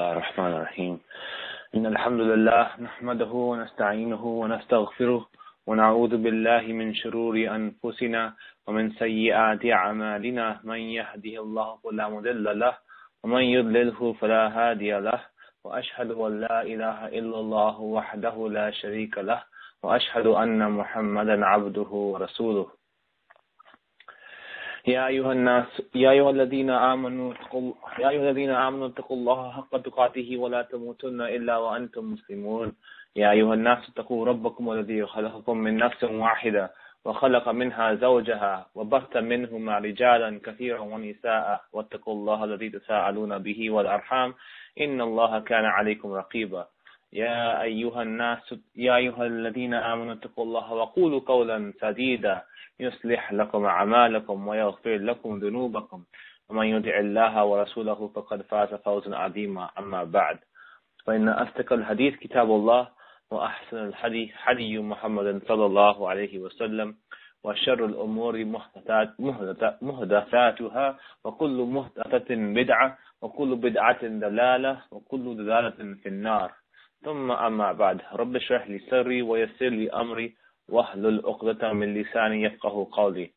الله الرحمن الرحيم إن الحمد لله نحمده ونستعينه ونستغفره ونعوذ بالله من شرور أنفسنا ومن سيئات أعمالنا من يهده الله فلا مضل له ومن يضلله فلا هادي له وأشهد أن لا إله إلا الله وحده لا شريك له وأشهد أن محمدا عبده ورسوله يا أيها الناس يا أيها الذين آمنوا اتقوا الله حق تقاته ولا تموتن إلا وأنتم مسلمون يا أيها الناس اتقوا ربكم الذي خلقكم من نفس واحدة وخلق منها زوجها وبث منهما رجالا كثيرا ونساء واتقوا الله الذي تساءلون به والأرحام إن الله كان عليكم رقيبا يا أيها الناس يا أيها الذين آمنوا اتقوا الله وقولوا قولا سديدا يصلح لكم أعمالكم ويغفر لكم ذنوبكم ومن يطع الله ورسوله فقد فاز فوزا عظيما أما بعد فإن أصدق الحديث كتاب الله وأحسن الحديث حديث محمد صلى الله عليه وسلم وشر الأمور محدثاتها وكل محدثة بدعة وكل بدعة ضلالة وكل ضلالة في النار ثم أما بعد رب اشرح لي صدري ويسر لي أمري واحلل عقدة من لساني يفقهوا قولي.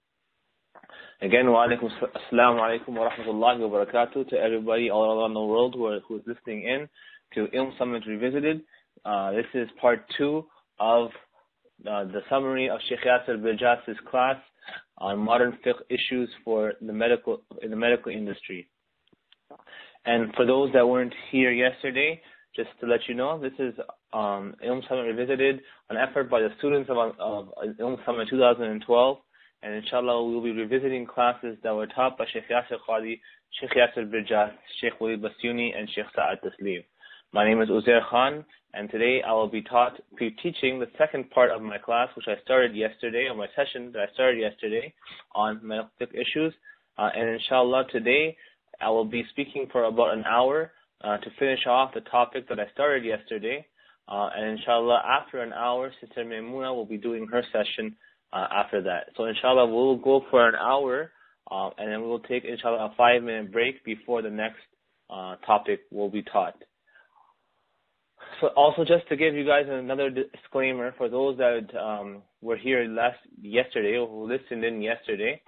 Again, wa alaikum assalamu alaikum wa rahmatullahi wa barakatuh to everybody all around the world who is listening in to Ilm Summit Revisited. This is part 2 of the summary of Sheikh Yaser Birjas' class on modern fiqh issues for the medical industry. And for those that weren't here yesterday, just to let you know, this is Ilm Summit Revisited, an effort by the students of Ilm Summit 2012. And inshallah, we will be revisiting classes that were taught by Sheikh Yaser Qadi, Sheikh Yaser Birjas, Sheikh Waleed Basyouni, and Sheikh Saad Tasleem. My name is Uzair Khan, and today I will be teaching the second part of my class, which I started yesterday, or my session that I started yesterday on medical issues. And inshallah, today I will be speaking for about an hour to finish off the topic that I started yesterday. And inshallah, after an hour, Sister Maymunah will be doing her session after that. So inshallah, we'll go for an hour, and then we'll take inshallah a 5-minute break before the next topic will be taught. So also, just to give you guys another disclaimer, for those that were here yesterday or who listened in yesterday,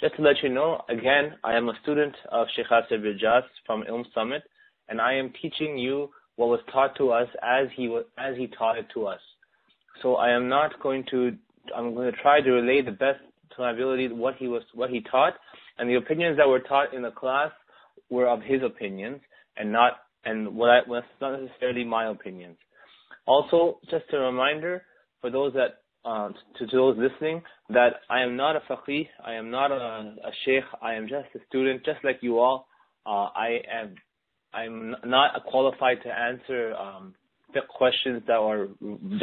just to let you know, again, I am a student of Sheikh Yaser Birjas from Ilm Summit, and I am teaching you what was taught to us as he taught it to us. So I am not going to, I'm going to try to relay the best to my ability what he taught, and the opinions that were taught in the class were of his opinions and not necessarily my opinions. Also, just a reminder for those that to those listening, that I am not a faqih, I am not a sheikh, I am just a student, just like you all. I'm not qualified to answer fiqh questions that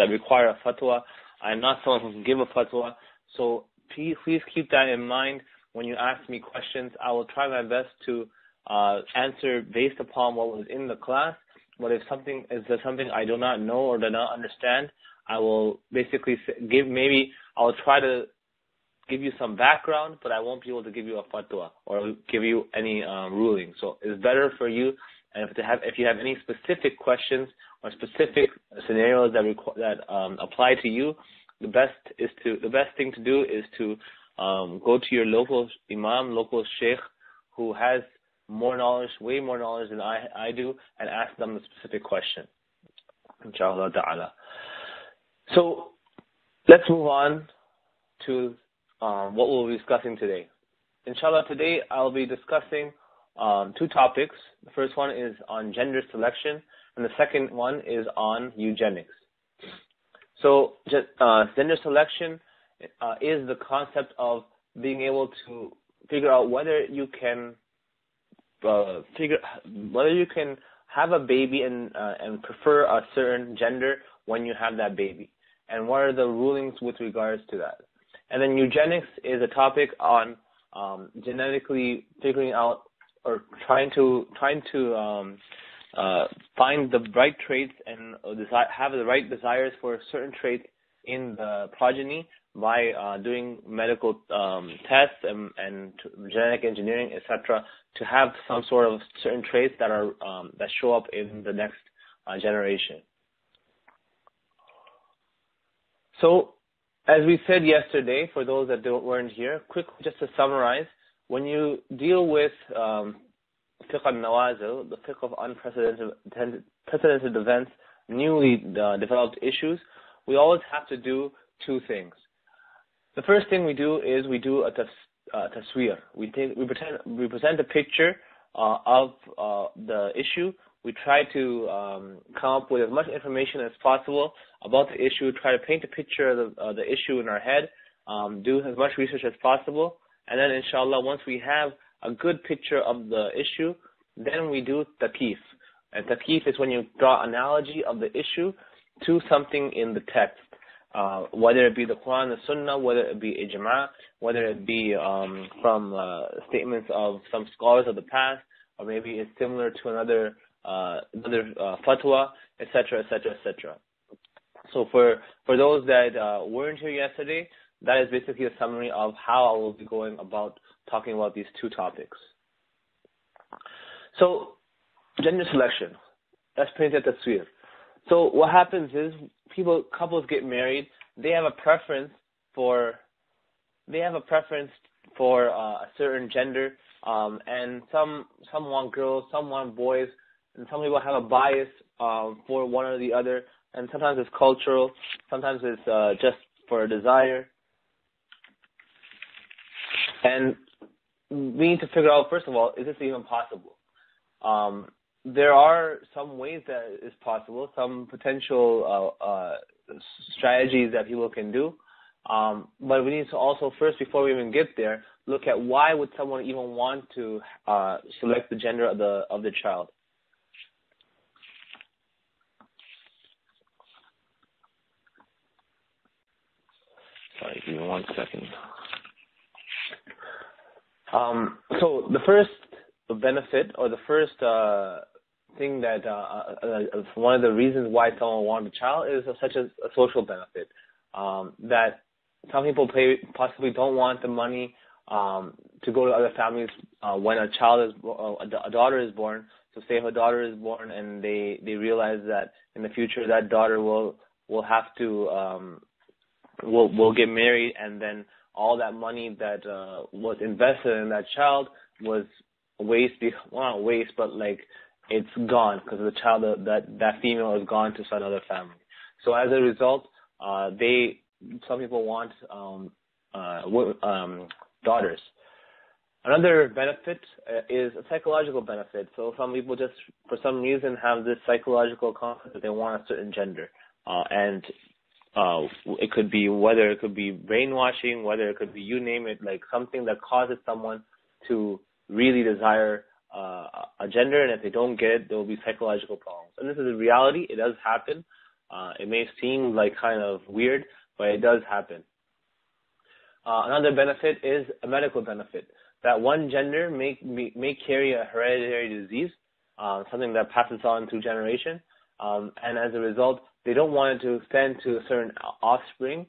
require a fatwa. I'm not someone who can give a fatwa. So please keep that in mind when you ask me questions. I will try my best to answer based upon what was in the class. But if there's something I do not know or do not understand, I will basically I'll try to give you some background, but I won't be able to give you a fatwa or give you any ruling. So it's better for you, and if you have any specific questions or specific scenarios that apply to you, the best thing to do is to go to your local imam, local sheikh, who has more knowledge, way more knowledge than I do, and ask them the specific question. Inshallah ta'ala. So let's move on to what we'll be discussing today. Inshallah, today I'll be discussing two topics. The first one is on gender selection, and the second one is on eugenics. So gender selection is the concept of being able to figure out whether you can have a baby and prefer a certain gender when you have that baby, and what are the rulings with regards to that. And then eugenics is a topic on genetically figuring out or trying to find the right traits and have the right desires for certain traits in the progeny by doing medical tests and genetic engineering, etc., to have some sort of certain traits that are that show up in the next generation. So, as we said yesterday, for those that weren't here, quickly just to summarize, when you deal with fiqh al-nawazil, the fiqh of unprecedented events, newly developed issues, we always have to do two things. The first thing we do is we do a tasweer. We present a picture of the issue. We try to come up with as much information as possible about the issue, try to paint a picture of the issue in our head, do as much research as possible, and then inshallah, once we have a good picture of the issue, then we do taqif. And taqif is when you draw analogy of the issue to something in the text, whether it be the Quran, the Sunnah, whether it be ijma, whether it be from statements of some scholars of the past, or maybe it's similar to another fatwa, etc., etc., etc. So for those that weren't here yesterday, that is basically a summary of how I will be going about talking about these two topics. So, gender selection. Let's paint that tasweer. So what happens is couples get married. They have a preference for a certain gender, and some want girls, some want boys, and some people have a bias for one or the other. And sometimes it's cultural, sometimes it's just for a desire. And we need to figure out, first of all, is this even possible? There are some ways that it's possible, some potential strategies that people can do. But we need to also first, before we even get there, look at why would someone even want to select the gender of the child. Sorry, give me one second. So the first benefit, or the first thing that one of the reasons why someone wanted a child is such as a social benefit, that some people possibly don't want the money to go to other families when a child is a daughter is born. So say if a daughter is born and they realize that in the future that daughter will have to will get married, and then all that money that was invested in that child was not waste, but it's gone because the child, that female is gone to another family. So as a result, some people want daughters. Another benefit is a psychological benefit. So some people just, for some reason, have this psychological concept that they want a certain gender, and it could be brainwashing, whether it could be you name it, like something that causes someone to really desire a gender, and if they don't get it, there will be psychological problems. And this is a reality. It does happen. It may seem like kind of weird, but it does happen. Another benefit is a medical benefit, that one gender may carry a hereditary disease, something that passes on through generation, and as a result, they don't want it to extend to a certain offspring.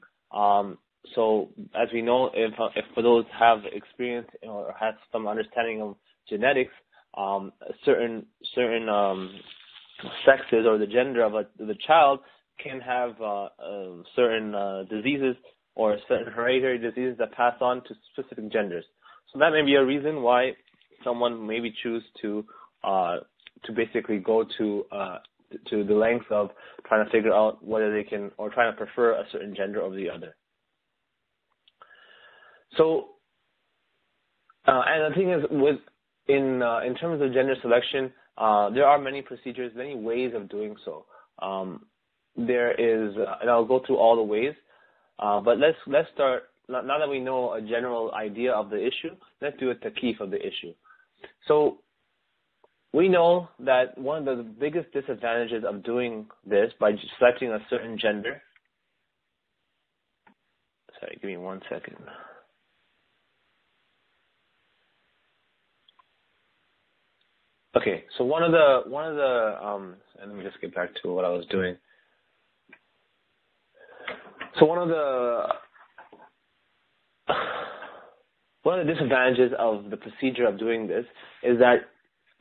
So as we know, if for those have experience or have some understanding of genetics, certain sexes or the gender of the child can have certain diseases or certain hereditary diseases that pass on to specific genders. So that may be a reason why someone maybe choose to basically go to the length of trying to figure out whether they can, or trying to prefer a certain gender over the other. So, and the thing is, in terms of gender selection, there are many procedures, many ways of doing so. There is, and I'll go through all the ways, but let's start. Now that we know a general idea of the issue, let's do a taqif of the issue. So, we know that one of the biggest disadvantages of doing this by selecting a certain gender. Sorry, give me one second. Okay, so one of the and let me just get back to what I was doing. So one of the One of the disadvantages of the procedure of doing this is that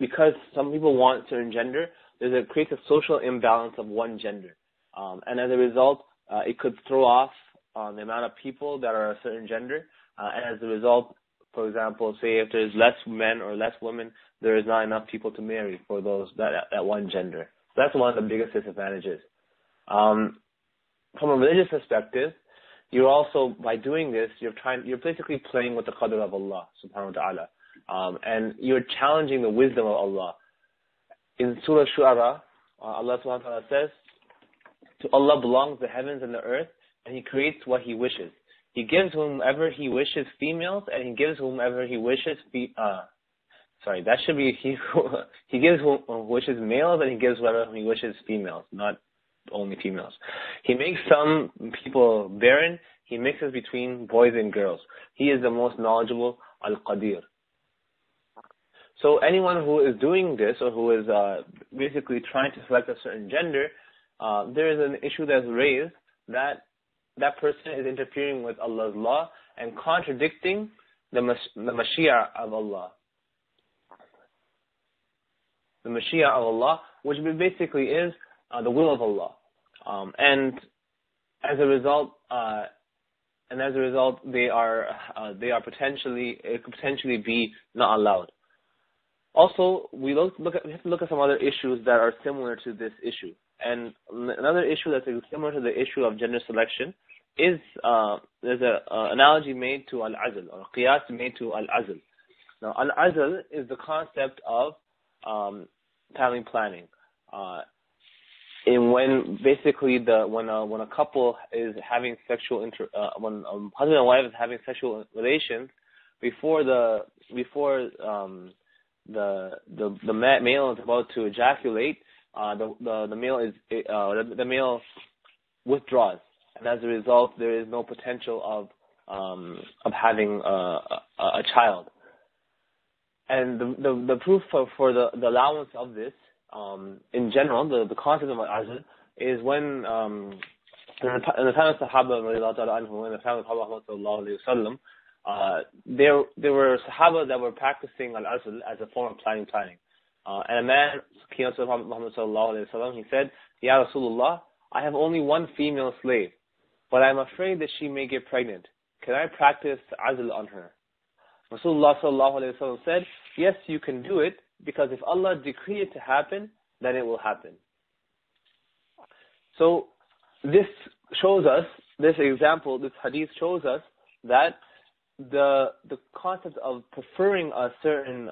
because some people want to engender, it creates a social imbalance of one gender. And as a result, it could throw off the amount of people that are a certain gender. And as a result, for example, say if there's less men or less women, there is not enough people to marry for those that one gender. So that's one of the biggest disadvantages. From a religious perspective, you're also, by doing this, you're basically playing with the qadr of Allah subhanahu wa ta'ala. And you're challenging the wisdom of Allah. In Surah Al Shu'ara, Allah subhanahu wa ta'ala says, "To Allah belongs the heavens and the earth, and He creates what He wishes. He gives whomever He wishes females, and He gives whomever He wishes He gives whom wishes males, and He gives whoever He wishes females, not only females. He makes some people barren. He mixes between boys and girls. He is the most knowledgeable, Al-Qadir." So anyone who is doing this or who is basically trying to select a certain gender, there is an issue that's raised that person is interfering with Allah's law and contradicting the Mashiach of Allah. The Mashiach of Allah, which basically is the will of Allah. And as a result, it could potentially be not allowed. Also, we have to look at some other issues that are similar to this issue. And another issue that's similar to the issue of gender selection is there's an analogy made to al-azl, or a qiyas made to al-azl. Now, al-azl is the concept of family planning. When a couple is having when a husband and wife is having sexual relations before the male is about to ejaculate, the male withdraws, and as a result, there is no potential of having a child. And the proof for the allowance of this, in general, the concept of al-azl is when in the time of Sahaba, when the time of Prophet sallallahu alaihi wasallam, there were Sahaba that were practicing al-azl as a form of planning. And a man came to Muhammad sallallahu alaihi wasallam. He said, "Ya Rasulullah, I have only one female slave, but I'm afraid that she may get pregnant. Can I practice azl on her?" Rasulullah sallallahu alaihi wasallam said, "Yes, you can do it, because if Allah decreed it to happen, then it will happen." So this shows us, this hadith shows us that the concept of preferring a certain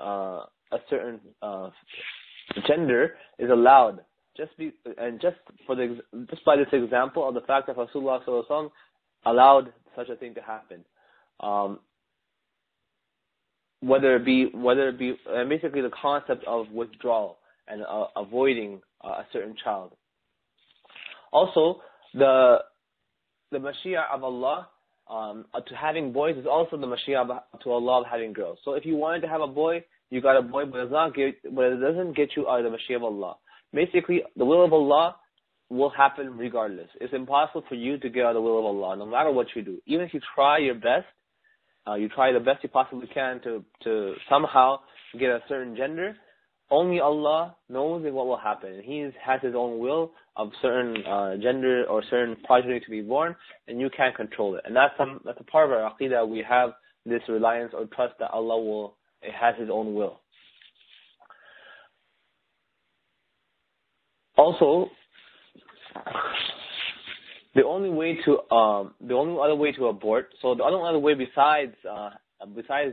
gender is allowed. Just by this example of the fact that Rasulullah sallallahu alaihi wasallam allowed such a thing to happen. Whether it be basically the concept of withdrawal and avoiding a certain child. Also, the Mashiach of Allah to having boys is also the Mashiach to Allah of having girls. So if you wanted to have a boy, you got a boy, but it doesn't get you out of the Mashiach of Allah. Basically, the will of Allah will happen regardless. It's impossible for you to get out of the will of Allah, no matter what you do. Even if you try your best, you try the best you possibly can to somehow get a certain gender, only Allah knows what will happen. He has His own will of certain gender or certain progeny to be born, and you can't control it. And that's a part of our aqeedah. We have this reliance or trust that Allah has His own will. Also, the only other way to abort, so the only other way besides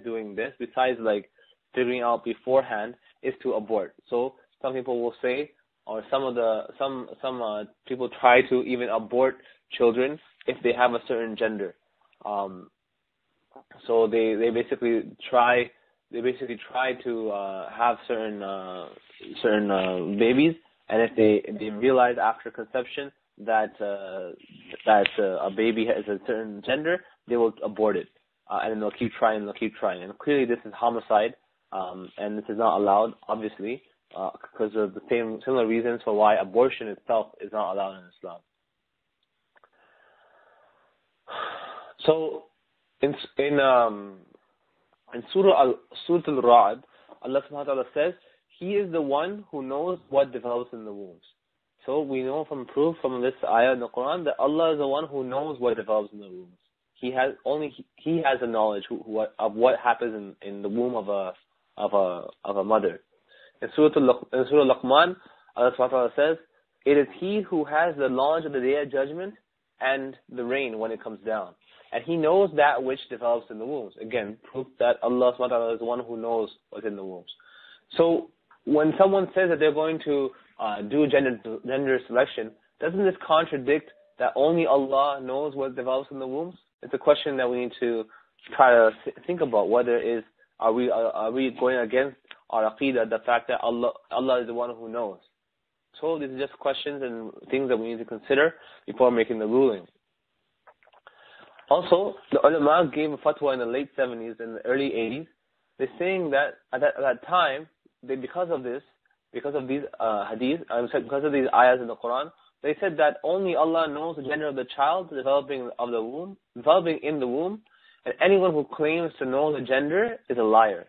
doing this, besides like figuring out beforehand, is to abort. So some people will say, or some people try to even abort children if they have a certain gender. So they basically try to have certain babies, and if they realize after conception that a baby has a certain gender, they will abort it, and they'll keep trying. And clearly, this is homicide, and this is not allowed, obviously, because of the similar reasons for why abortion itself is not allowed in Islam. So, in In Surah Al-Ra'd, Allah subhanahu wa ta'ala says, He is the one who knows what develops in the wombs. So we know from proof from this ayah in the Quran that Allah is the one who knows what develops in the wombs. He has the knowledge of what happens in the womb of a mother. In Surah Luqman, Allah subhanahu wa ta'ala says, It is He who has the knowledge of the day of judgment and the rain when it comes down. And He knows that which develops in the wombs. Again, proof that Allah subhanahu wa ta'ala is the one who knows what's in the wombs. So when someone says that they're going to do gender selection, doesn't this contradict that only Allah knows what develops in the wombs? It's a question that we need to try to think about. Are we going against our aqeedah, the fact that Allah is the one who knows? So these are just questions and things that we need to consider before making the ruling. Also, the ulama gave a fatwa in the late 70s and the early 80s. They're saying that at that time, because of these ayahs in the Quran, they said that only Allah knows the gender of the child developing in the womb, and anyone who claims to know the gender is a liar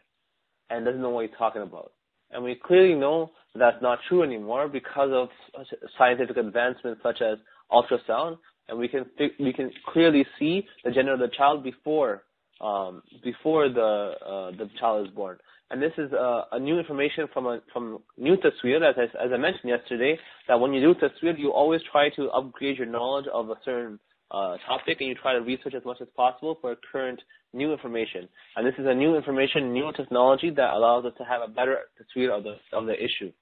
and doesn't know what he's talking about. And we clearly know that's not true anymore because of scientific advancements such as ultrasound, and we can clearly see the gender of the child before the child is born. And this is a new information from new tasweer, as I mentioned yesterday, that when you do tasweer, you always try to upgrade your knowledge of a certain topic, and you try to research as much as possible for current new information. And this is a new information, new technology that allows us to have a better tasweer of the issue.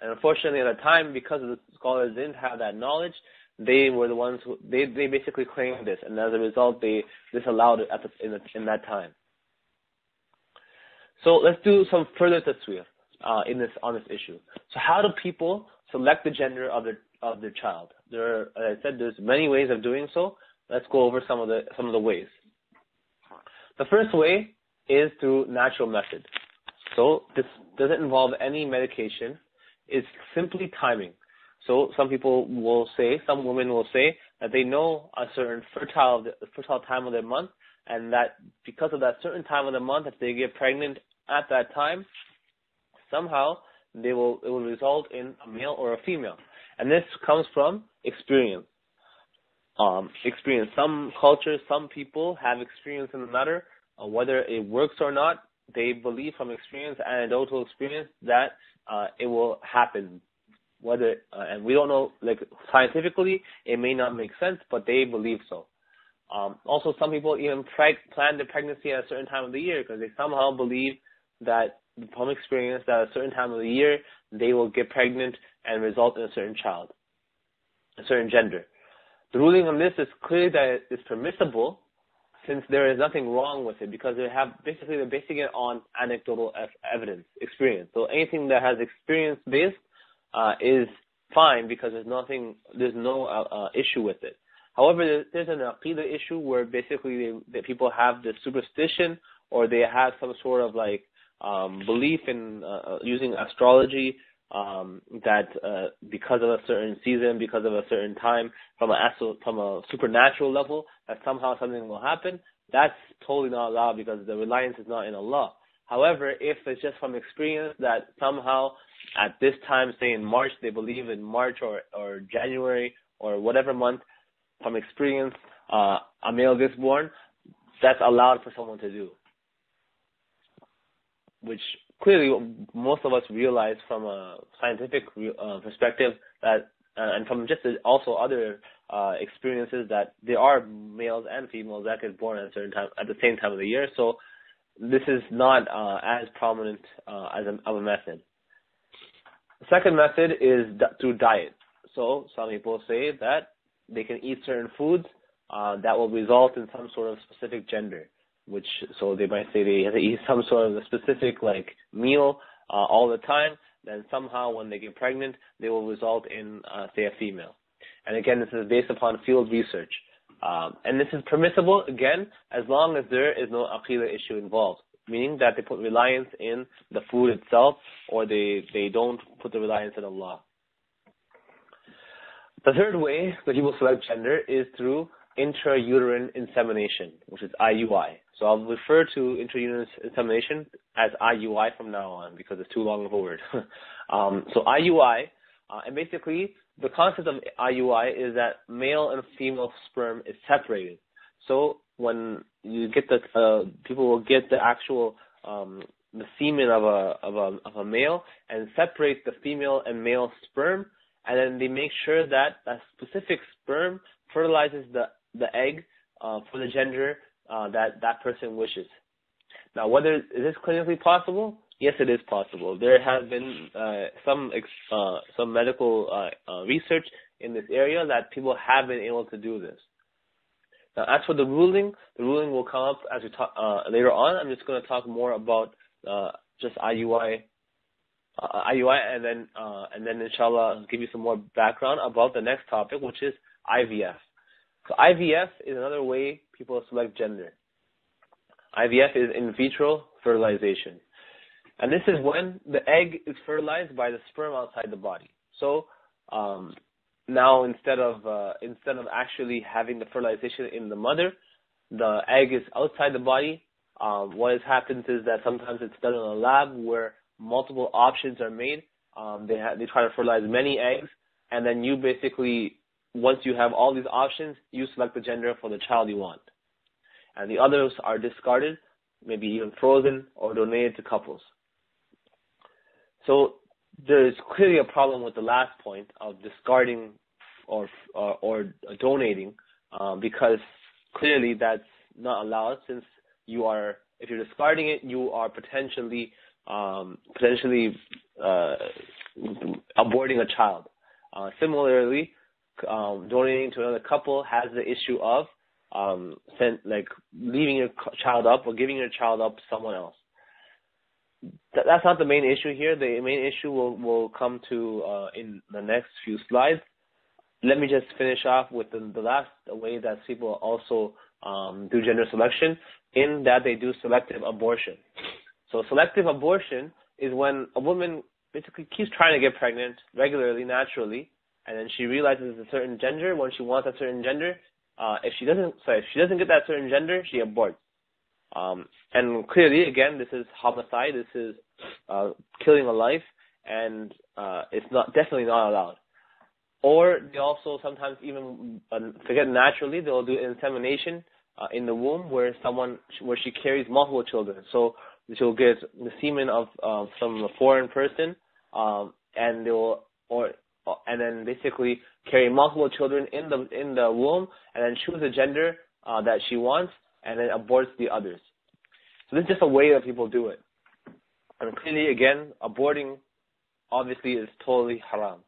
And unfortunately, at the time, because the scholars didn't have that knowledge, they were the ones who they basically claimed this, and as a result, they disallowed it in that time. So let's do some further tasweer on this issue. So how do people select the gender of their child? As I said, there's many ways of doing so. Let's go over some of the ways. The first way is through natural method. So this doesn't involve any medication. It's simply timing. So some women will say that they know a certain fertile time of their month, and that because of that certain time of the month, if they get pregnant at that time, somehow it will result in a male or a female. And this comes from experience. Some cultures, some people have experience in the matter. Whether it works or not, they believe from experience, anecdotal experience, that it will happen. And we don't know, like scientifically, it may not make sense, but they believe so. Also, some people even plan their pregnancy at a certain time of the year because they somehow believe that from experience that at a certain time of the year they will get pregnant and result in a certain child, a certain gender. The ruling on this is clear that it is permissible, since there is nothing wrong with it, because they're basing it on anecdotal evidence, experience. So anything that has experience based is fine because there's no issue with it. However, there's an aqeedah issue where basically the people have this superstition, or they have some sort of belief in using astrology that because of a certain season, because of a certain time, from a supernatural level, that somehow something will happen. That's totally not allowed because the reliance is not in Allah. However, if it's just from experience that somehow at this time, say in March, they believe in March or January or whatever month, from experience, a male gets born, that's allowed for someone to do. Which clearly most of us realize from a scientific perspective that, and from just also other experiences, that there are males and females that get born at a certain time, at the same time of the year. So this is not as prominent as a method. The second method is through diet. So some people say that they can eat certain foods that will result in some sort of specific gender, so they might say they have to eat some sort of a specific meal all the time. Then somehow when they get pregnant, they will result in say a female. And again, this is based upon field research. And this is permissible, again, as long as there is no aqeedah issue involved, meaning that they put reliance in the food itself, or they don't put the reliance in Allah. The third way that people select gender is through intrauterine insemination, which is IUI. So I'll refer to intrauterinal insemination as IUI from now on because it's too long of a word. So IUI, and basically the concept of IUI is that male and female sperm is separated. So when you get the people will get the actual the semen of a male and separate the female and male sperm, and then they make sure that a specific sperm fertilizes the egg for the gender that person wishes. Now, whether is this clinically possible? Yes, it is possible. There has been some medical research in this area that people have been able to do this. Now, as for the ruling will come up as we talk later on. I'm just going to talk more about just IUI, and then inshallah I'll give you some more background about the next topic, which is IVF. So IVF is another way people select gender. IVF is in vitro fertilization, and this is when the egg is fertilized by the sperm outside the body. So now instead of actually having the fertilization in the mother, the egg is outside the body. What happens is that sometimes it's done in a lab where multiple options are made. They try to fertilize many eggs, and then you basically, once you have all these options, you select the gender for the child you want. And the others are discarded, maybe even frozen or donated to couples. So there is clearly a problem with the last point of discarding or donating, because clearly that's not allowed, since you are, if you're discarding it, you are potentially aborting a child. Similarly, donating to another couple has the issue of leaving your child up or giving your child up to someone else. That's not the main issue here. The main issue will come to in the next few slides. Let me just finish off with the last way that people also do gender selection, in that they do selective abortion. So selective abortion is when a woman basically keeps trying to get pregnant regularly, naturally, and then she realizes a certain gender. When she wants a certain gender, if she doesn't get that certain gender, she aborts. And clearly, again, this is homicide. This is killing a life, and it's definitely not allowed. Or they also sometimes even forget naturally. They'll do insemination in the womb where she carries multiple children. So she'll get the semen of some foreign person, and then basically carry multiple children in the womb, and then choose a gender that she wants, and then aborts the others. So this is just a way that people do it. And clearly, again, aborting obviously is totally haram.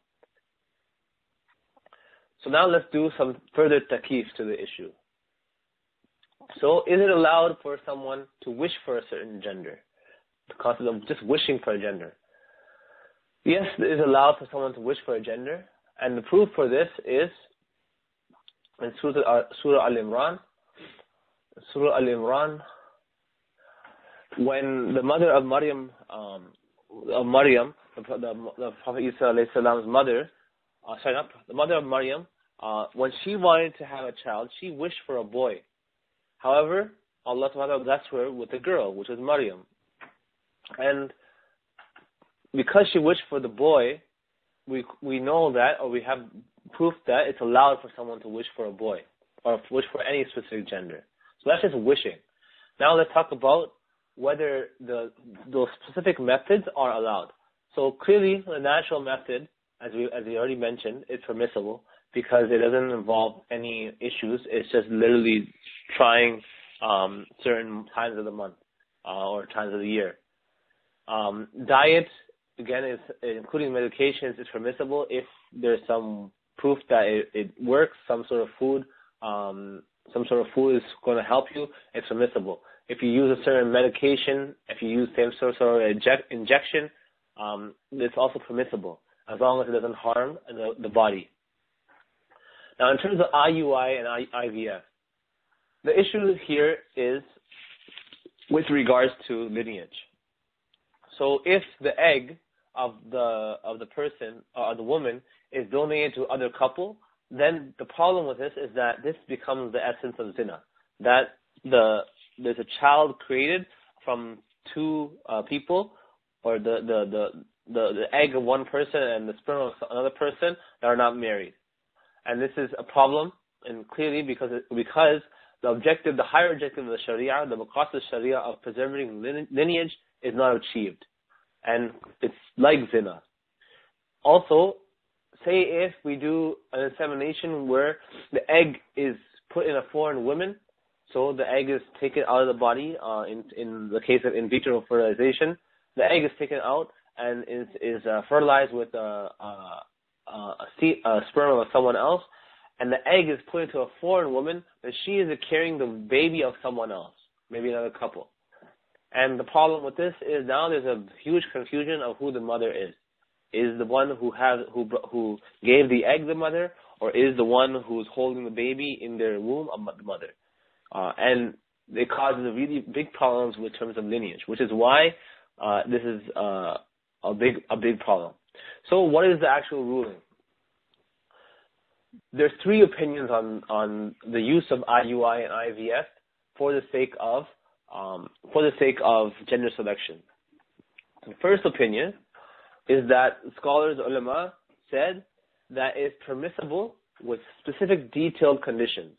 So now let's do some further taqif to the issue. So is it allowed for someone to wish for a certain gender? The concept of just wishing for a gender. Yes, it is allowed for someone to wish for a gender, and the proof for this is in Surah Al-Imran. Surah Al-Imran, when the mother of Maryam, the Prophet Isa alayhi salam's mother, the mother of Maryam, when she wanted to have a child, she wished for a boy. However, Allah SWT blessed her with a girl, which was Maryam. And because she wished for the boy, we know that, or we have proof that it's allowed for someone to wish for a boy, or wish for any specific gender. So that's just wishing. Now let's talk about whether those specific methods are allowed. So clearly, the natural method, as we already mentioned, is permissible because it doesn't involve any issues. It's just literally trying certain times of the month or times of the year. Diet, again, including medications, is permissible if there's some proof that it works. Some sort of food is going to help you. It's permissible. If you use a certain medication, if you use same sort of injection, it's also permissible as long as it doesn't harm the body. Now, in terms of IUI and IVF, the issue here is with regards to lineage. So if the egg of the person or the woman is donated to other couple, then the problem with this is that this becomes the essence of zina. That the there's a child created from two people, or the egg of one person and the sperm of another person that are not married. And this is a problem, and clearly because the objective, the higher objective of the Sharia, the maqasid al-sharia of preserving lineage, is not achieved. And it's like zina. Also, say if we do an insemination where the egg is put in a foreign woman, so the egg is taken out of the body, in the case of in vitro fertilization, the egg is taken out and is fertilized with a sperm of someone else, and the egg is put into a foreign woman, but she is carrying the baby of someone else, maybe another couple. And the problem with this is now there's a huge confusion of who the mother is. Is the one who gave the egg the mother, or is the one who's holding the baby in their womb the mother? And it causes really big problems with terms of lineage, which is why this is a big problem. So what is the actual ruling? There's three opinions on the use of IUI and IVF for the sake of gender selection. The first opinion is that scholars, ulama, said that it's permissible with specific detailed conditions.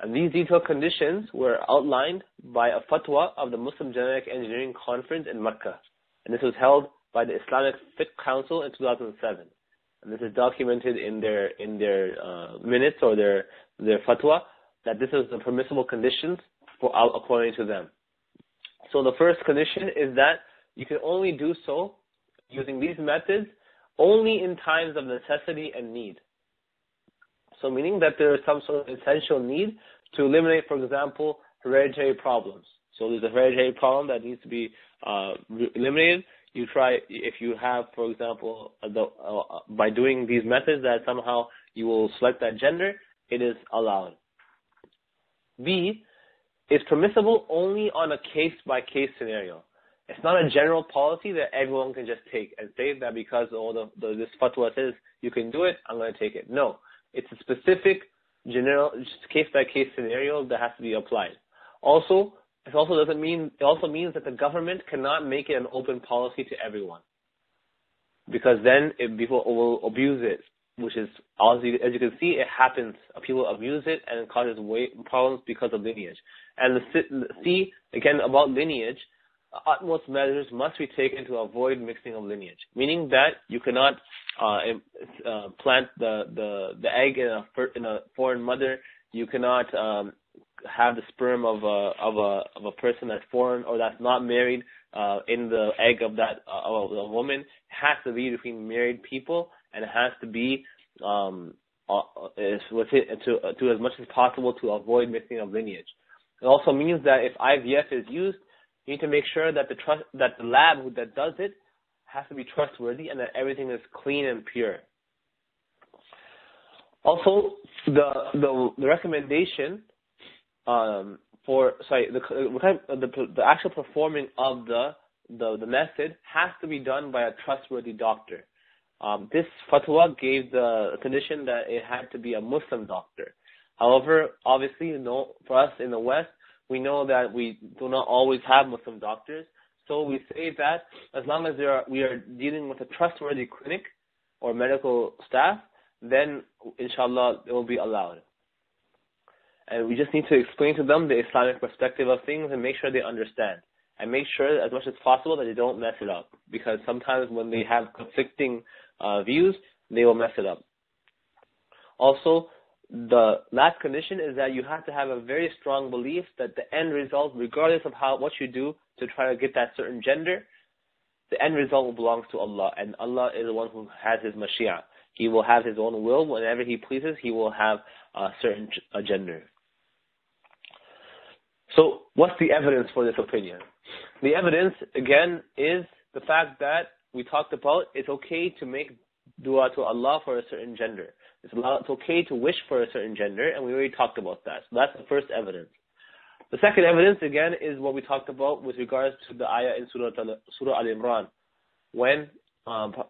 And these detailed conditions were outlined by a fatwa of the Muslim Genetic Engineering Conference in Mecca. And this was held by the Islamic Fiqh Council in 2007. And this is documented in their minutes or their fatwa, that this is the permissible conditions according to them. So the first condition is that you can only do so using these methods only in times of necessity and need. So meaning that there is some sort of essential need to eliminate, for example, hereditary problems. So there's a hereditary problem that needs to be eliminated. You try, if you have, for example, by doing these methods that somehow you will select that gender, it is allowed. B, is permissible only on a case-by-case scenario. It's not a general policy that everyone can just take and say that because this fatwa says you can do it, I'm going to take it. No, it's a specific general case-by-case scenario that has to be applied. Also, it also means that the government cannot make it an open policy to everyone, because then people will abuse it, which is, as you can see, it happens. People abuse it and it causes problems because of lineage. And the C, again, about lineage, utmost measures must be taken to avoid mixing of lineage, meaning that you cannot plant the egg in a foreign mother. You cannot have the sperm of a person that's foreign or that's not married in the egg of that of a woman. It has to be between married people, and it has to be to as much as possible to avoid mixing of lineage. It also means that if IVF is used, you need to make sure that the lab that does it has to be trustworthy and that everything is clean and pure. Also, the recommendation the actual performing of the method has to be done by a trustworthy doctor. This fatwa gave the condition that it had to be a Muslim doctor. However, obviously, for us in the West, we know that we do not always have Muslim doctors, so we say that as long as we are dealing with a trustworthy clinic or medical staff, then inshallah it will be allowed. And we just need to explain to them the Islamic perspective of things and make sure they understand, and make sure as much as possible that they don't mess it up, because sometimes when they have conflicting views, they will mess it up. Also, the last condition is that you have to have a very strong belief that the end result, regardless of what you do to try to get that certain gender, the end result belongs to Allah, and Allah is the one who has His Mashiach. He will have His own will. Whenever He pleases, He will have a certain gender. So what's the evidence for this opinion? The evidence, again, is the fact that we talked about it's okay to make dua to Allah for a certain gender. It's okay to wish for a certain gender, and we already talked about that. So that's the first evidence. The second evidence, again, is what we talked about with regards to the ayah in Surah Al-Imran, when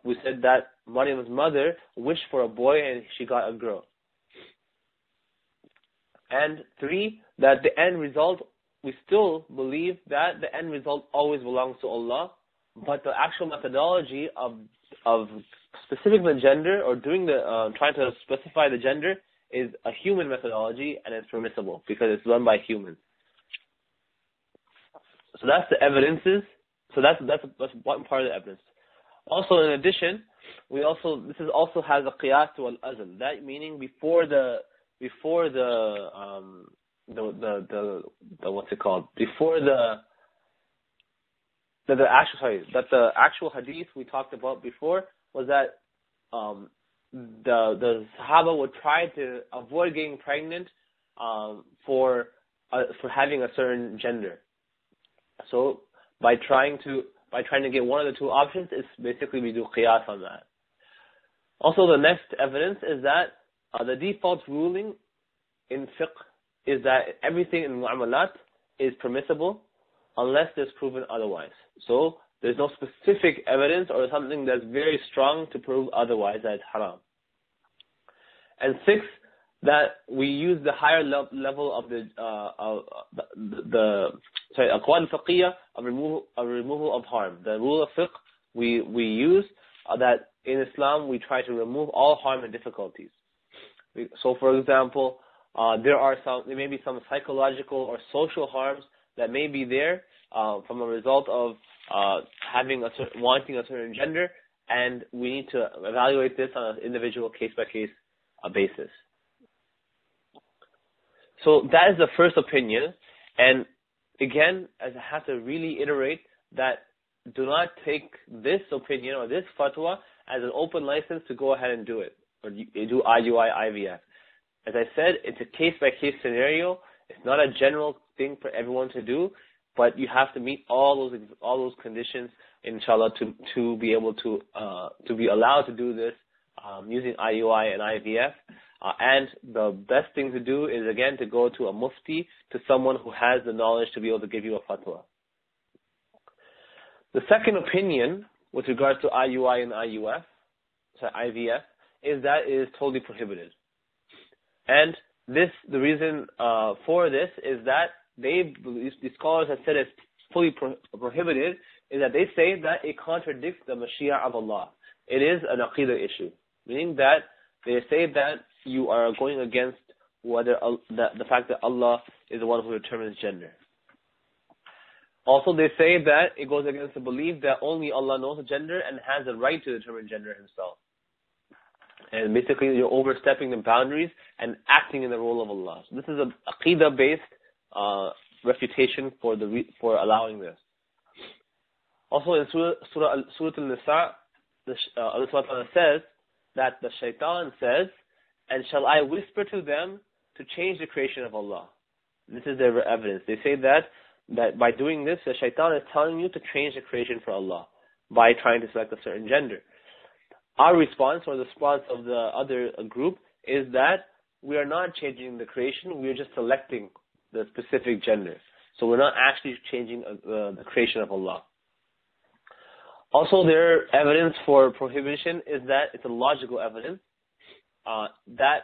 we said that Maryam's mother wished for a boy and she got a girl. And three, that the end result we still believe that the end result always belongs to Allah, but the actual methodology of specific the gender or doing the trying to specify the gender is a human methodology, and it's permissible because it's done by humans. So that's the evidences. So that's one part of the evidence. Also, in addition, this also has a qiyas to al-azl. That meaning that the actual hadith we talked about before was that the sahaba would try to avoid getting pregnant for having a certain gender. So by trying to get one of the two options, it's basically we do qiyas on that. Also, the next evidence is that the default ruling in fiqh is that everything in muamalat is permissible unless there's proven otherwise. So there's no specific evidence or something that's very strong to prove otherwise that it's haram. And sixth, that we use the higher level of the aqwal al-faqiyya of removal of harm. The rule of fiqh we use that in Islam we try to remove all harm and difficulties. So, for example, there may be some psychological or social harms that may be there from a result of wanting a certain gender, and we need to evaluate this on an individual case-by-case basis. So that is the first opinion, and again, as I have to really iterate, that do not take this opinion or this fatwa as an open license to go ahead and do it, or do IUI, IVF. As I said, it's a case-by-case scenario. It's not a general thing for everyone to do, but you have to meet all those conditions, inshallah, to be able to be allowed to do this using IUI and IVF. And the best thing to do is, again, to go to a mufti, to someone who has the knowledge to be able to give you a fatwa. The second opinion with regards to IUI and IVF is that it is totally prohibited. And the reason for this is that these scholars have said it's fully prohibited, is that they say that it contradicts the Mashiach of Allah. It is an aqeedah issue, meaning that they say that you are going against the fact that Allah is the one who determines gender. Also, they say that it goes against the belief that only Allah knows the gender and has the right to determine gender himself. And basically, you're overstepping the boundaries and acting in the role of Allah. So this is an aqeedah-based refutation for allowing this. Also, in Surah Al-Nisa, Allah SWT says that the shaitan says, "And shall I whisper to them to change the creation of Allah?" This is their evidence. They say that by doing this, the shaitan is telling you to change the creation for Allah by trying to select a certain gender. Our response, or the response of the other group, is that we are not changing the creation, we are just selecting the specific gender. So we're not actually changing the creation of Allah. Also, their evidence for prohibition is that it's a logical evidence that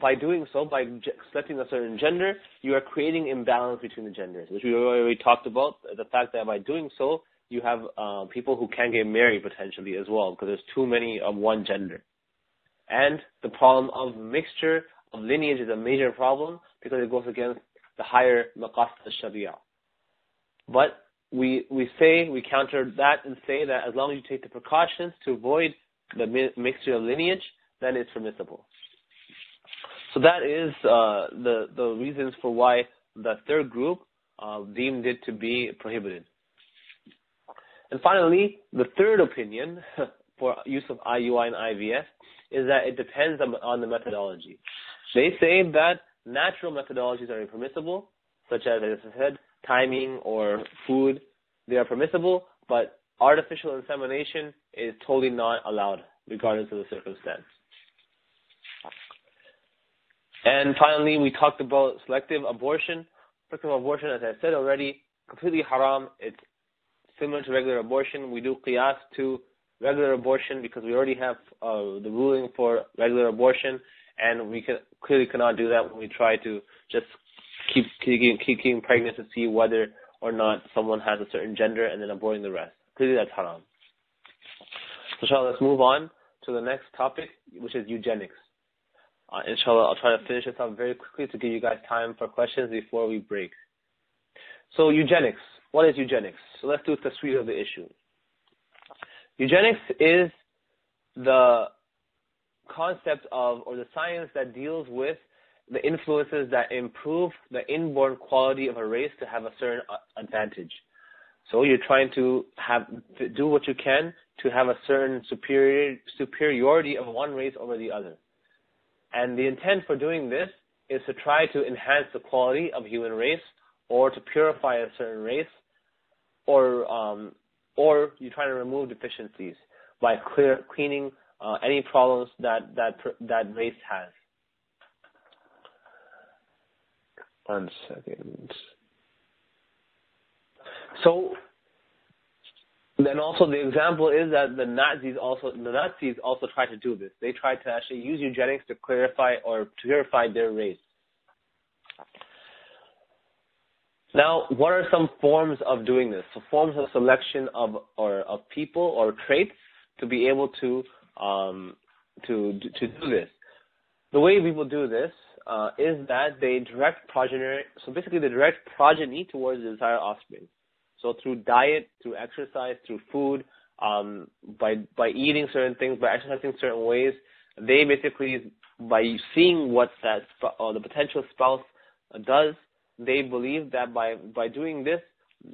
by doing so, by selecting a certain gender, you are creating imbalance between the genders, which we already talked about, the fact that by doing so, you have people who can get married potentially as well because there's too many of one gender. And the problem of mixture of lineage is a major problem because it goes against the higher maqasid al-sharia. But we counter that and say that as long as you take the precautions to avoid the mixture of lineage, then it's permissible. So that is the reasons for why the third group deemed it to be prohibited. And finally, the third opinion for use of IUI and IVF is that it depends on the methodology. They say that natural methodologies are impermissible, such as I said, timing or food. They are permissible, but artificial insemination is totally not allowed, regardless of the circumstance. And finally, we talked about selective abortion. Selective abortion, as I said already, completely haram. It's similar to regular abortion. We do qiyas to regular abortion because we already have the ruling for regular abortion, and we clearly cannot do that when we try to just keeping pregnant to see whether or not someone has a certain gender and then aborting the rest. Clearly that's haram. So inshallah, let's move on to the next topic, which is eugenics. Inshallah, I'll try to finish this up very quickly to give you guys time for questions before we break. So eugenics. What is eugenics? So let's do a tasweer of the issue. Eugenics is the concept of, or the science that deals with the influences that improve the inborn quality of a race to have a certain advantage. So you're trying to do what you can to have a certain superiority of one race over the other. And the intent for doing this is to try to enhance the quality of human race, or to purify a certain race, or you're trying to remove deficiencies by cleaning any problems that race has. One second. So then also the example is that the Nazis also tried to do this. They tried to actually use eugenics to clarify or purify their race. Now, what are some forms of doing this? So forms of selection of people or traits to be able to do this. The way people do this is that they direct progeny. So basically, they direct progeny towards the desired offspring. So through diet, through exercise, through food, by eating certain things, by exercising certain ways, they basically, by seeing what that the potential spouse does, they believe that by doing this,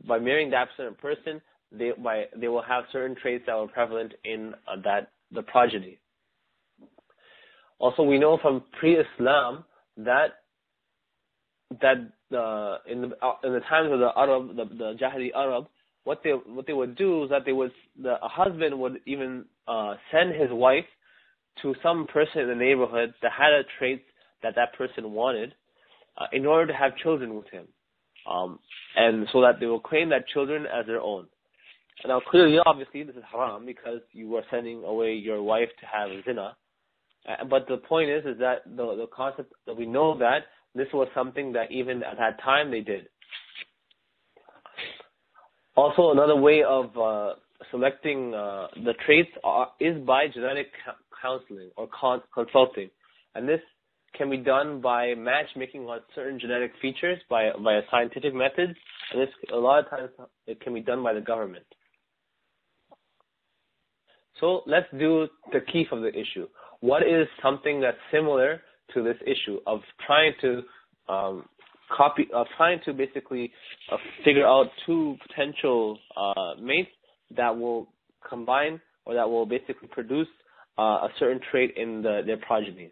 by marrying that certain person, they will have certain traits that were prevalent in the progeny. Also, we know from pre-Islam that in the times of the Arab, the Jahili Arab, what they would do is that a husband would even send his wife to some person in the neighborhood that had a trait that person wanted, in order to have children with him, and so that they will claim that children as their own. Now, clearly, obviously, this is haram because you are sending away your wife to have zina. But the point is that the concept that we know that this was something that even at that time they did. Also, another way of selecting the traits is by genetic counseling or consulting, and this can be done by matchmaking on certain genetic features by a scientific method, and this a lot of times it can be done by the government. So let's do the taqif of the issue. What is something that's similar to this issue of trying to figure out two potential mates that will combine or that will basically produce a certain trait in their progeny?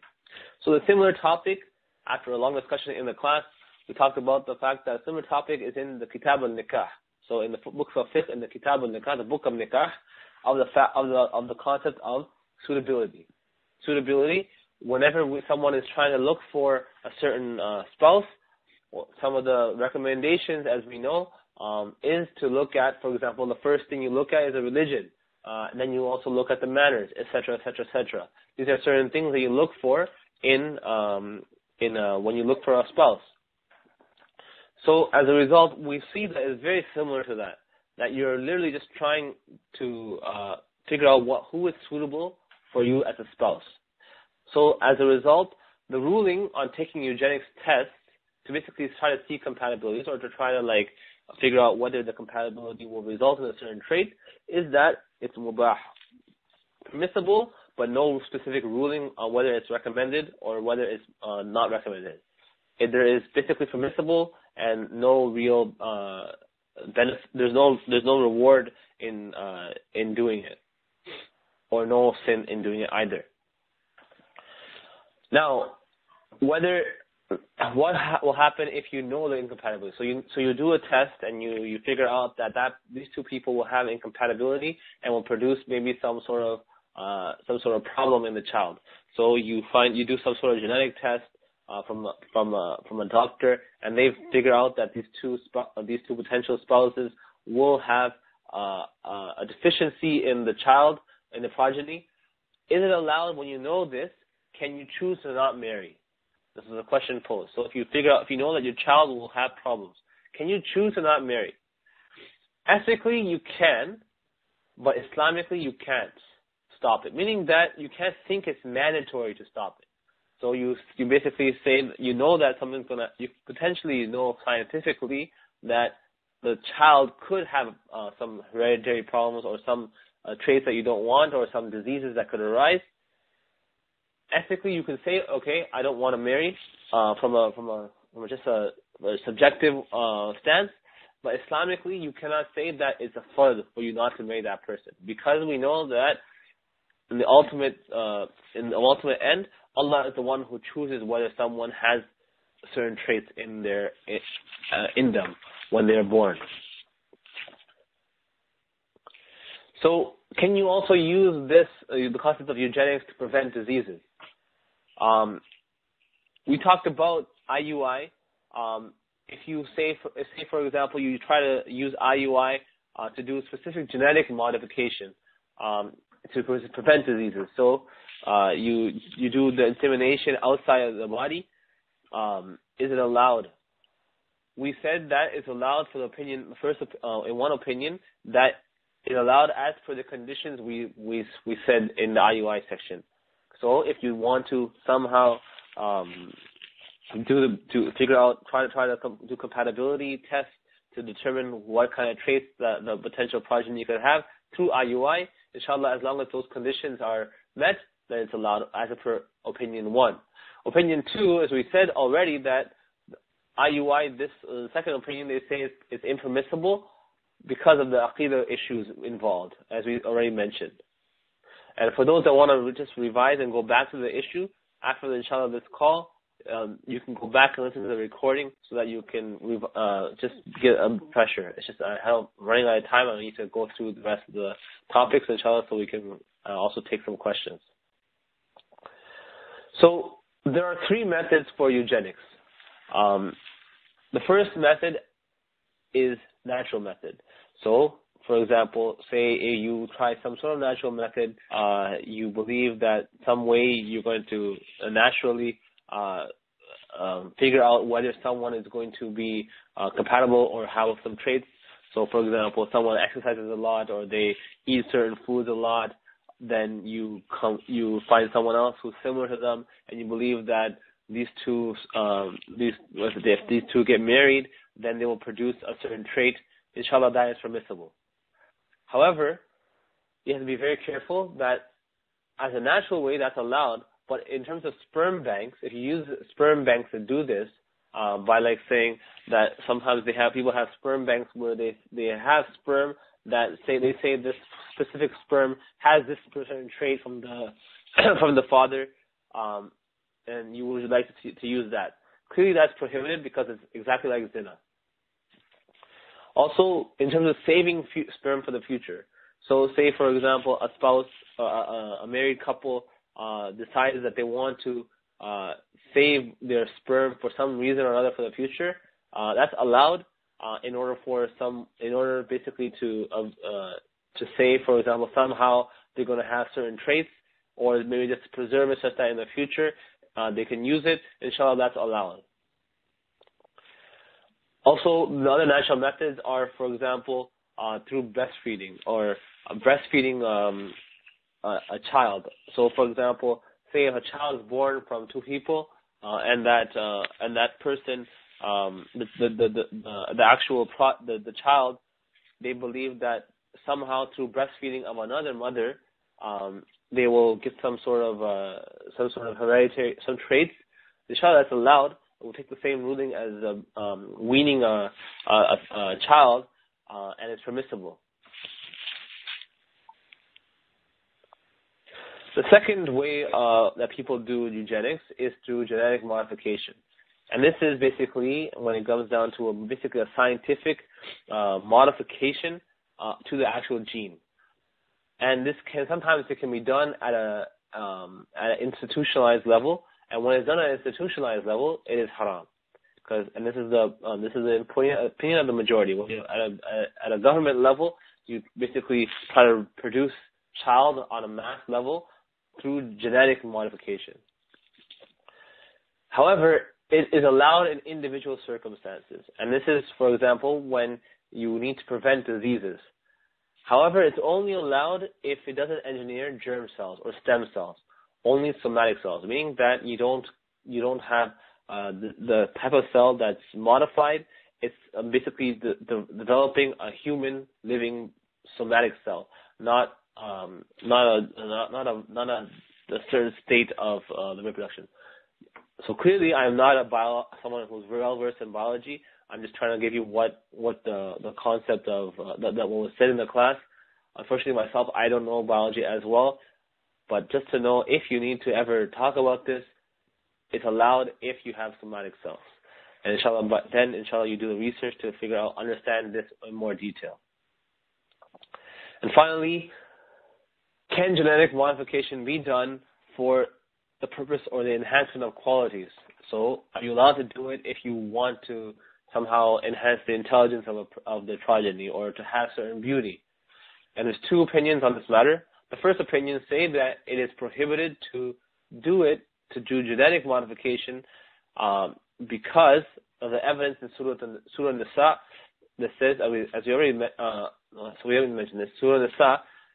So the similar topic, after a long discussion in the class, we talked about the fact that a similar topic is in the Kitab al-Nikah. So in the books of fiqh and the Kitab al-Nikah, the book of Nikah, of the concept of suitability. Suitability, whenever someone is trying to look for a certain spouse, some of the recommendations, as we know, is to look at, for example, the first thing you look at is a religion. And then you also look at the manners, etc., etc., etc. These are certain things that you look for when you look for a spouse. So as a result, we see that it's very similar to that. That you're literally just trying to figure out who is suitable for you as a spouse. So as a result, the ruling on taking eugenics tests to basically try to see compatibilities or to try to figure out whether the compatibility will result in a certain trait is that it's mubah, permissible, but no specific ruling on whether it's recommended or whether it's not recommended. There is basically permissible and no real benefit. There's no reward in doing it, or no sin in doing it either. Now, what will happen if you know the incompatibility? So you do a test and you figure out that these two people will have incompatibility and will produce maybe some sort of problem in the child. So you do some sort of genetic test from a doctor, and they figure out that these two potential spouses will have a deficiency in the child, in the progeny. Is it allowed when you know this? Can you choose to not marry? This is a question posed. So if you know that your child will have problems, can you choose to not marry? Ethically, you can, but Islamically, you can't stop it. Meaning that you can't think it's mandatory to stop it. So you basically say, you know that something's going to, you potentially know scientifically that the child could have some hereditary problems or some traits that you don't want or some diseases that could arise. Ethically, you can say, okay, I don't want to marry from a subjective stance. But Islamically, you cannot say that it's a fard for you not to marry that person, because we know that in the ultimate end, Allah is the one who chooses whether someone has certain traits in them when they are born. So, can you also use this the concept of eugenics to prevent diseases? We talked about IUI. If you say, for example, you try to use IUI to do specific genetic modification to prevent diseases. So you do the insemination outside of the body. Is it allowed? We said that it's allowed for the opinion. First, in one opinion, that it's allowed as per the conditions we said in the IUI section. So if you want to somehow try to do compatibility tests to determine what kind of traits that the potential progeny could have through IUI, inshallah, as long as those conditions are met, then it's allowed as per opinion one. Opinion two, as we said already, that IUI, this second opinion, they say is impermissible because of the aqeedah issues involved, as we already mentioned. And for those that want to just revise and go back to the issue, after the inshallah this call, you can go back and listen to the recording so that you can just get a pressure. It's just I'm running out of time. I need to go through the rest of the topics, inshallah, so we can also take some questions. So there are three methods for eugenics. The first method is natural method. So, for example, say you try some sort of natural method. You believe that some way you're going to naturally figure out whether someone is going to be compatible or have some traits. So, for example, someone exercises a lot or they eat certain foods a lot, then you find someone else who's similar to them, and you believe that if these two get married, then they will produce a certain trait. Inshallah, that is permissible. However, you have to be very careful that as a natural way, that's allowed. But in terms of sperm banks, if you use sperm banks to do this, by like saying that sometimes people have sperm banks where they have sperm that say this specific sperm has this certain trait from the from the father, and you would like to use that. Clearly, that's prohibited because it's exactly like zina. Also, in terms of saving sperm for the future, so say for example a spouse, a married couple, decided that they want to save their sperm for some reason or another for the future, that's allowed in order to say, for example, somehow they're going to have certain traits, or maybe just to preserve it such that in the future they can use it. Inshallah, that's allowed. Also, the other natural methods are, for example, through breastfeeding or breastfeeding a child. So, for example, say if a child is born from two people, and that person, the child, they believe that somehow through breastfeeding of another mother, they will get some sort of hereditary some traits. Inshallah, that's allowed. We'll take the same ruling as weaning a child, and it's permissible. The second way that people do eugenics is through genetic modification. And this is basically, when it comes down to basically a scientific modification to the actual gene. And sometimes it can be done at an institutionalized level. And when it's done at an institutionalized level, it is haram. And this is the opinion of the majority. When you're at a government level, you basically try to produce child on a mass level through genetic modification. However, it is allowed in individual circumstances. And this is, for example, when you need to prevent diseases. However, it's only allowed if it doesn't engineer germ cells or stem cells, only somatic cells, meaning that you don't have the type of cell that's modified. It's basically developing a human living somatic cell, not a certain state of the reproduction. So clearly, I'm not someone who's well versed in biology. I'm just trying to give you what the concept of that what was said in the class. Unfortunately, myself, I don't know biology as well, but just to know if you need to ever talk about this, it's allowed if you have somatic cells. And inshallah, then you do the research to figure out, understand this in more detail. And finally, can genetic modification be done for the purpose or the enhancement of qualities? So are you allowed to do it if you want to somehow enhance the intelligence of the progeny or to have certain beauty? And there's two opinions on this matter. The first opinion say that it is prohibited to do genetic modification because of the evidence in Surah Nisa that says, as we already mentioned this, in Surah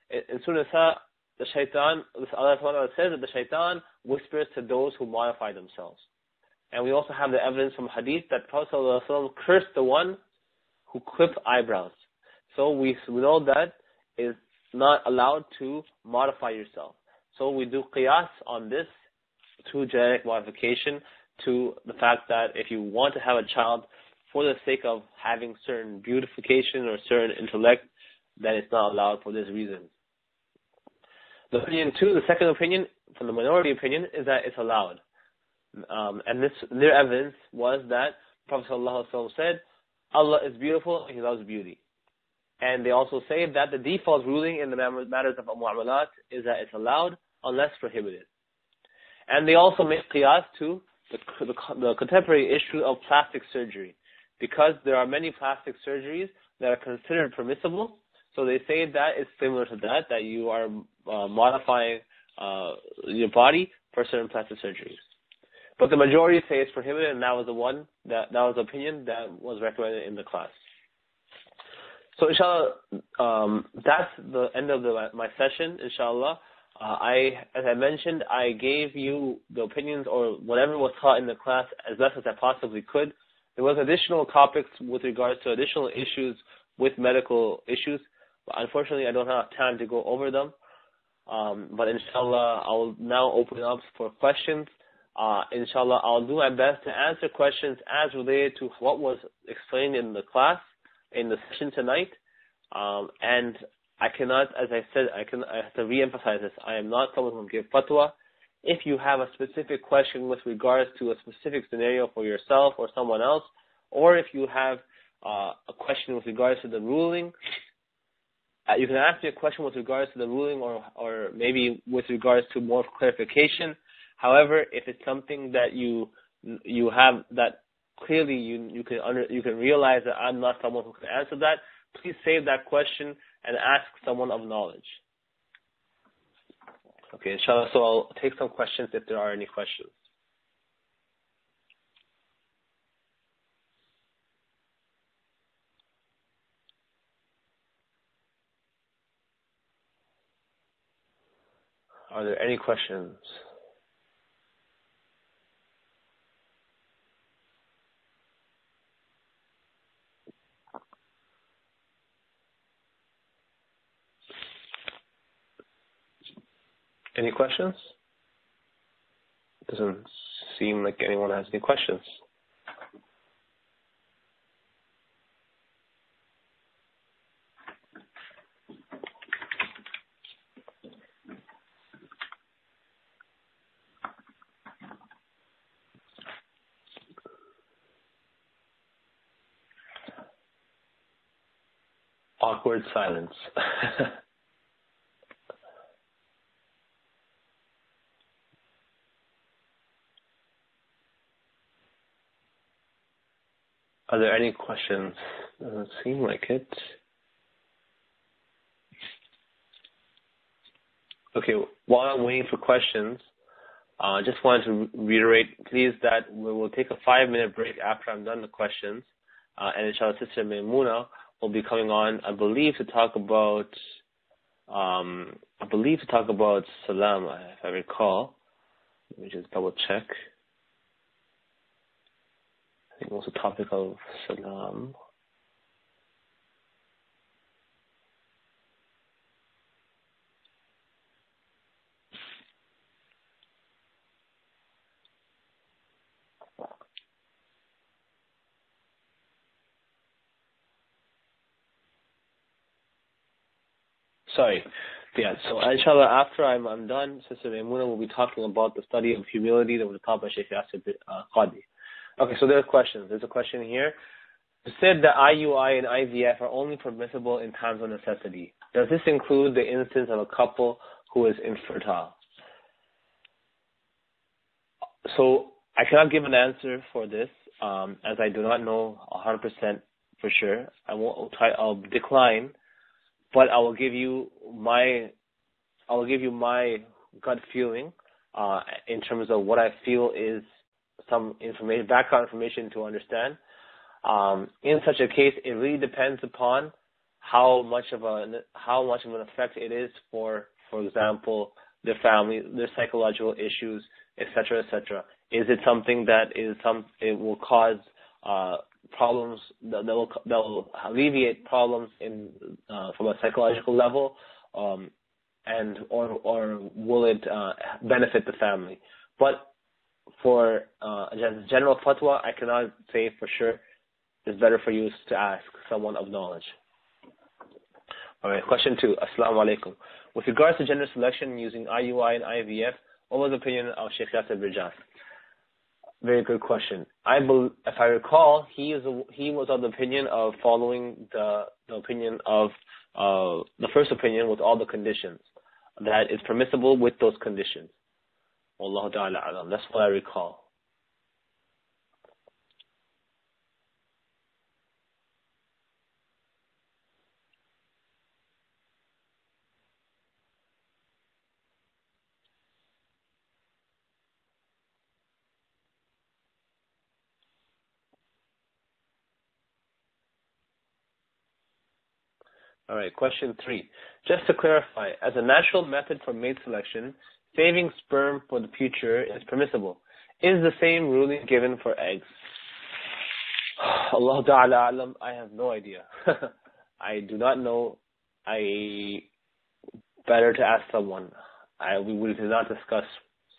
Nisa, the shaitan, Allah says that the shaitan whispers to those who modify themselves. And we also have the evidence from hadith that Prophet ﷺ cursed the one who clipped eyebrows. So we know that is not allowed to modify yourself. So we do qiyas on this through genetic modification, to the fact that if you want to have a child for the sake of having certain beautification or certain intellect, then it's not allowed for this reason. The opinion two, the second opinion from the minority opinion, is that it's allowed. And their evidence was that Prophet ﷺ said, Allah is beautiful and He loves beauty. And they also say that the default ruling in the matters of muamalat is that it's allowed unless prohibited. And they also make qiyas to the contemporary issue of plastic surgery, because there are many plastic surgeries that are considered permissible. So they say that it's similar to that you are modifying your body for certain plastic surgeries. But the majority say it's prohibited, and that was the opinion that was recommended in the class. So inshallah, that's the end of my session, inshallah. As I mentioned, I gave you the opinions or whatever was taught in the class as best as I possibly could. There was additional topics with regards to additional issues with medical issues, but unfortunately I don't have time to go over them. But inshallah, I will now open up for questions. Inshallah, I'll do my best to answer questions as related to what was explained in the class, in the session tonight. And I cannot, as I said, I have to re-emphasize this. I am not someone who gives fatwa. If you have a specific question with regards to a specific scenario for yourself or someone else, or if you have a question with regards to the ruling, you can ask me a question with regards to the ruling or maybe with regards to more clarification. However, if it's something that you have that clearly you can realize that I'm not someone who can answer that, please save that question and ask someone of knowledge. Okay, inshallah, so I'll take some questions if there are any questions. Are there any questions? Any questions? Doesn't seem like anyone has any questions. Awkward silence. Are there any questions? Doesn't seem like it. Okay, while I'm waiting for questions, Just wanted to reiterate, please, that we will take a 5-minute break after I'm done the questions. And inshallah, Sister Maymunah will be coming on, I believe, to talk about, salam, if I recall. Let me just double check. I think it was a topic of salam. Sorry. Yeah, so inshallah, after I'm done, Sister Maymunah will be talking about the study of humility that was taught by Sheikh Yaser Birjas. Okay, so there are questions. There's a question here. You said that IUI and IVF are only permissible in times of necessity. Does this include the instance of a couple who is infertile? So I cannot give an answer for this, as I do not know 100% for sure. I'll decline. But I will give you my, gut feeling in terms of what I feel is some information, background information to understand. In such a case, it really depends upon how much of an effect it is for example, their family, their psychological issues, etc., etc. Is it something that is it will cause problems that will alleviate problems in from a psychological level, and or will it benefit the family? But for general fatwa, I cannot say for sure. It's better for you to ask someone of knowledge. All right, question 2. Assalamu alaikum. With regards to gender selection using IUI and IVF, what was the opinion of Sheikh Yaser Birjas? Very good question. If I recall, he was of the opinion of following the opinion of the first opinion with all the conditions, that is permissible with those conditions. Wallahu ta'ala alam. That's what I recall. All right, question 3. Just to clarify, as a natural method for mate selection, saving sperm for the future is permissible. Is the same ruling given for eggs? Allah ta'ala alam, I have no idea. I do not know. Better to ask someone. We will not discuss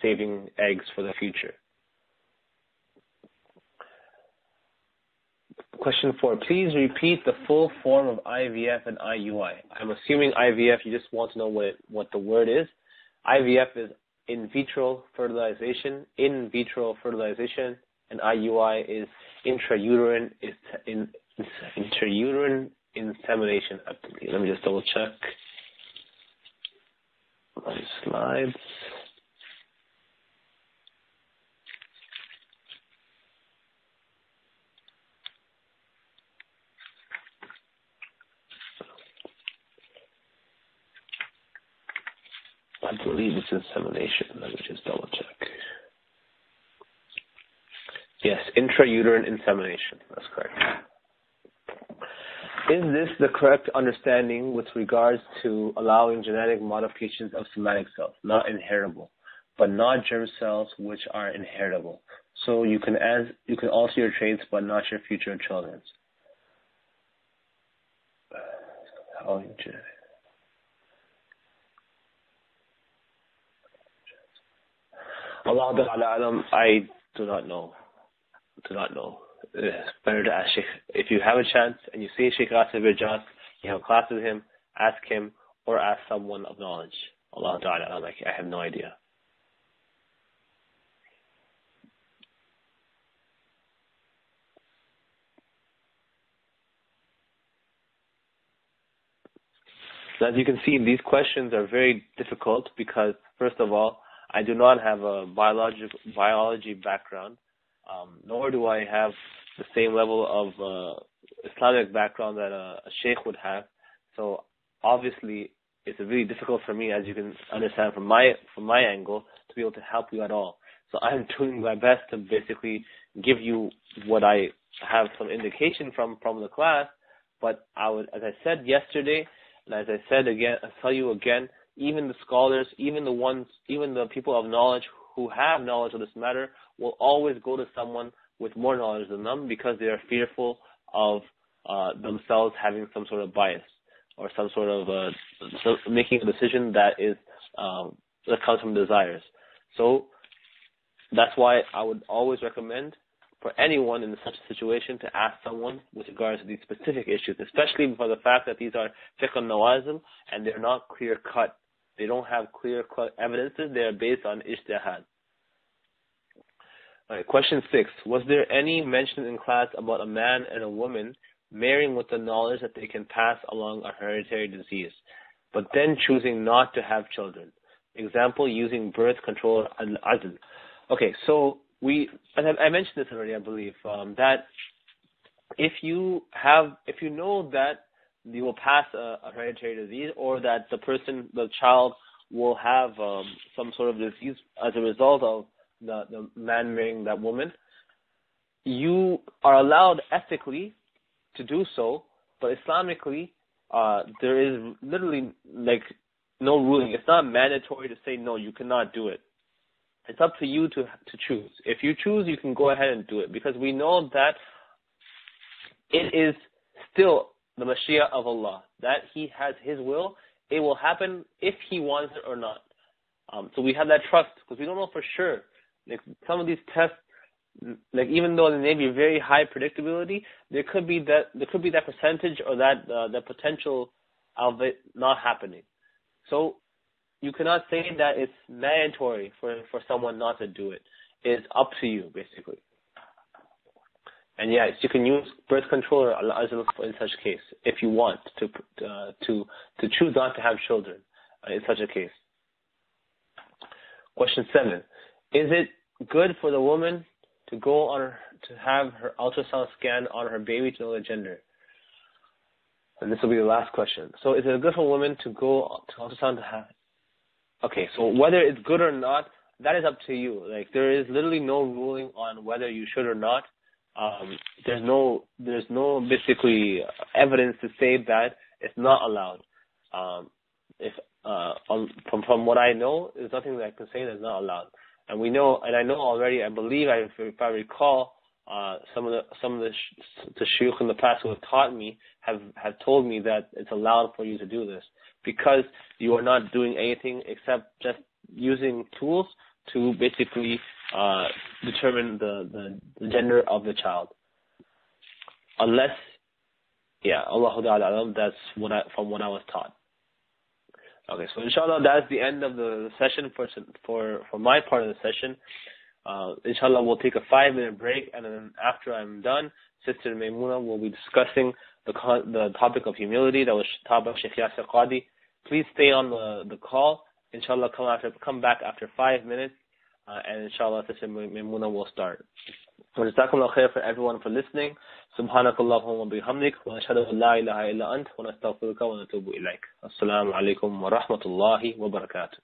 saving eggs for the future. Question 4. Please repeat the full form of IVF and IUI. I'm assuming IVF, you just want to know what the word is. IVF is in vitro fertilization, and IUI is intrauterine insemination. Let me just double check my slides. I believe it's insemination. Let me just double check. Yes, intrauterine insemination. That's correct. Is this the correct understanding with regards to allowing genetic modifications of somatic cells, not inheritable, but not germ cells, which are inheritable? So you can alter your traits, but not your future children's. Allah ta'ala alam, I do not know. It's better to ask Sheikh. If you have a chance and you see Sheikh Yaser Birjas, you have a class with him, ask him or ask someone of knowledge. Allah ta'ala alam, I have no idea. So as you can see, these questions are very difficult because, first of all, I do not have a biology background, nor do I have the same level of Islamic background that a sheikh would have. So obviously, it's really difficult for me, as you can understand from my angle, to be able to help you at all. So I'm doing my best to basically give you what I have some indication from the class. But I would, as I said yesterday, and as I said again, I tell you again, even the scholars, even the people of knowledge who have knowledge of this matter will always go to someone with more knowledge than them because they are fearful of themselves having some sort of bias or some sort of making a decision that is that comes from desires. So that's why I would always recommend for anyone in such a situation to ask someone with regards to these specific issues, especially for the fact that these are fiqh al-nawazil and they're not clear-cut. They don't have clear-cut evidences. They are based on ijtihad. All right, question 6. Was there any mention in class about a man and a woman marrying with the knowledge that they can pass along a hereditary disease, but then choosing not to have children? Example, using birth control and al-azl. Okay, so I mentioned this already, I believe, that if you know that you will pass a hereditary disease, or that the child will have some sort of disease as a result of the man marrying that woman, you are allowed ethically to do so, but Islamically, there is literally like no ruling. It's not mandatory to say no, you cannot do it. It's up to you to choose. If you choose, you can go ahead and do it, because we know that it is still the Mashiach of Allah, that He has His will. It will happen if He wants it or not. So we have that trust, because we don't know for sure. Like some of these tests, like even though they may be very high predictability, there could be that percentage or that the potential of it not happening. So you cannot say that it's mandatory for someone not to do it. It's up to you, basically. And yes, you can use birth control or al-azl in such case if you want to choose not to have children in such a case. Question 7: Is it good for the woman to go on to have her ultrasound scan on her baby to know the gender? And this will be the last question. So, is it good for women to go to ultrasound to have? Okay, so whether it's good or not, that is up to you. Like, there is literally no ruling on whether you should or not. There's no basically evidence to say that it's not allowed. From what I know, there's nothing that I can say that's not allowed. And we know, and I know already. I believe, if I recall, some of the shaykh in the past who have taught me have told me that it's allowed for you to do this, because you are not doing anything except just using tools to basically determine the gender of the child. Unless, yeah, Allahu Ta'ala, that's from what I was taught. Okay, so inshallah, that's the end of the session for my part of the session. Inshallah, we'll take a 5-minute break, and then after I'm done, Sister Maymunah will be discussing the topic of humility that was taught by Sheikh Yaser Qadi. Please stay on the call. Inshallah, come back after 5 minutes, and inshallah, Sister Maymunah will start. Jazakumullah khair for everyone for listening. Subhanakallahumma bihamdik wa ashhadu an la ilaha illa ant wa nastaghfiruka wa natubu ilaik. Assalamu alaikum wa rahmatullahi wa barakatuh.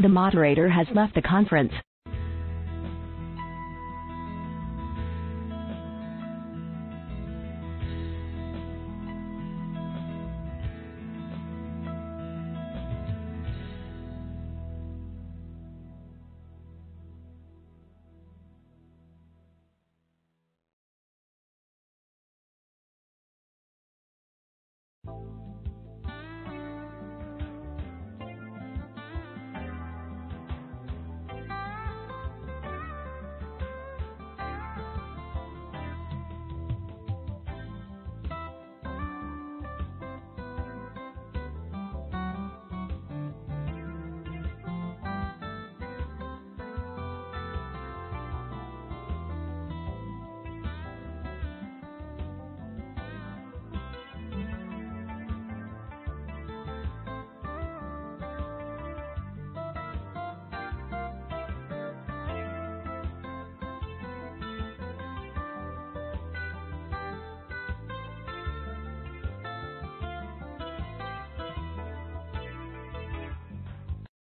The moderator has left the conference.